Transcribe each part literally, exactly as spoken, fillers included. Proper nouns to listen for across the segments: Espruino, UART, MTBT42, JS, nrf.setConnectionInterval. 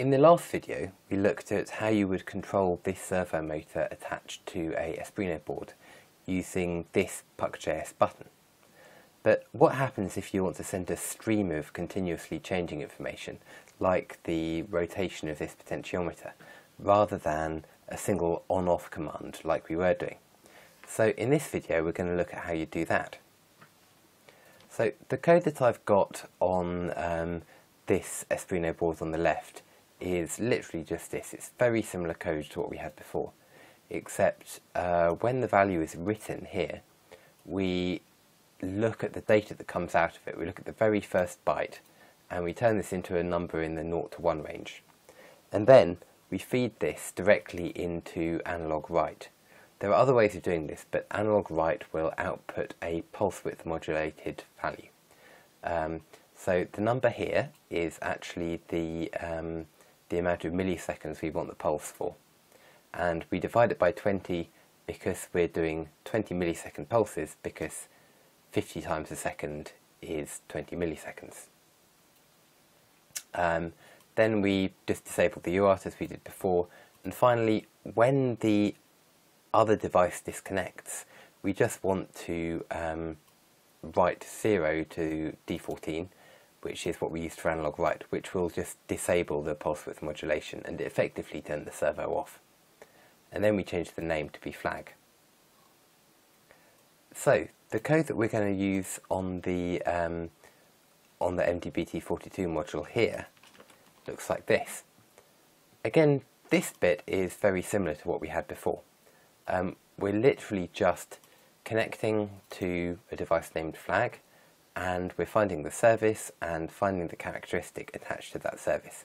In the last video, we looked at how you would control this servo motor attached to a Espruino board using this Puck dot J S button. But what happens if you want to send a stream of continuously changing information, like the rotation of this potentiometer, rather than a single on-off command like we were doing? So in this video, we're going to look at how you do that. So the code that I've got on um, this Espruino board on the left is literally just this. It's very similar code to what we had before, except uh, when the value is written here, we look at the data that comes out of it. We look at the very first byte and we turn this into a number in the zero to one range. And then we feed this directly into analog write. There are other ways of doing this, but analog write will output a pulse width modulated value. Um, so the number here is actually the, um, the amount of milliseconds we want the pulse for. And we divide it by twenty because we're doing twenty millisecond pulses, because fifty times a second is twenty milliseconds. Um, then we just disable the U A R T as we did before, and finally, when the other device disconnects, we just want to um, write zero to D fourteen, which is what we used for analog write, which will just disable the pulse width modulation and effectively turn the servo off. And then we change the name to be flag. So the code that we're going to use on the um, on the M T B T forty-two module here looks like this. Again, this bit is very similar to what we had before. Um, we're literally just connecting to a device named flag, and we're finding the service and finding the characteristic attached to that service.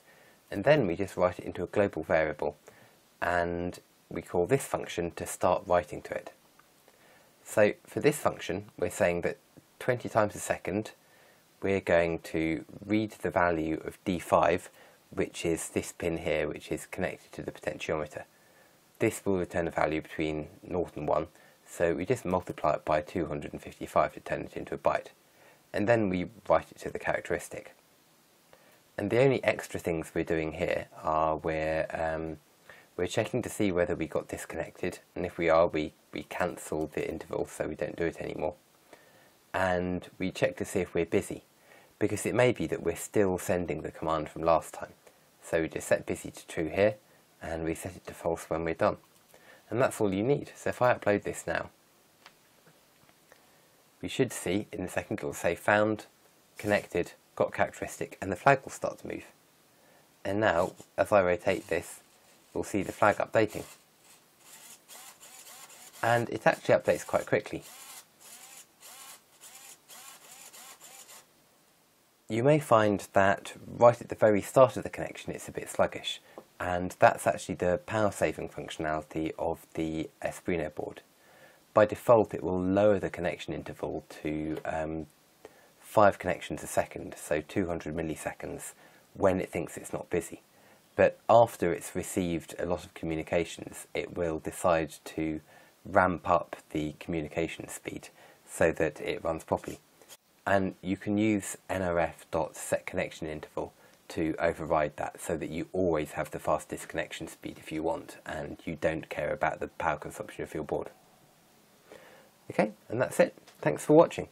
And then we just write it into a global variable, and we call this function to start writing to it. So for this function, we're saying that twenty times a second, we're going to read the value of D five, which is this pin here, which is connected to the potentiometer. This will return a value between zero and one, so we just multiply it by two hundred fifty-five to turn it into a byte. And then we write it to the characteristic. And the only extra things we're doing here are we're, um, we're checking to see whether we got disconnected, and if we are, we, we cancel the interval so we don't do it anymore. And we check to see if we're busy, because it may be that we're still sending the command from last time. So we just set busy to true here, and we set it to false when we're done. And that's all you need. So if I upload this now, we should see in a second it will say found, connected, got characteristic, and the flag will start to move. And now, as I rotate this, we'll see the flag updating. And it actually updates quite quickly. You may find that right at the very start of the connection it's a bit sluggish, and that's actually the power saving functionality of the Espruino board. By default it will lower the connection interval to um, five connections a second, so two hundred milliseconds, when it thinks it's not busy. But after it's received a lot of communications, it will decide to ramp up the communication speed so that it runs properly. And you can use N R F dot set connection interval to override that, so that you always have the fastest connection speed if you want, and you don't care about the power consumption of your board. Okay, and that's it. Thanks for watching.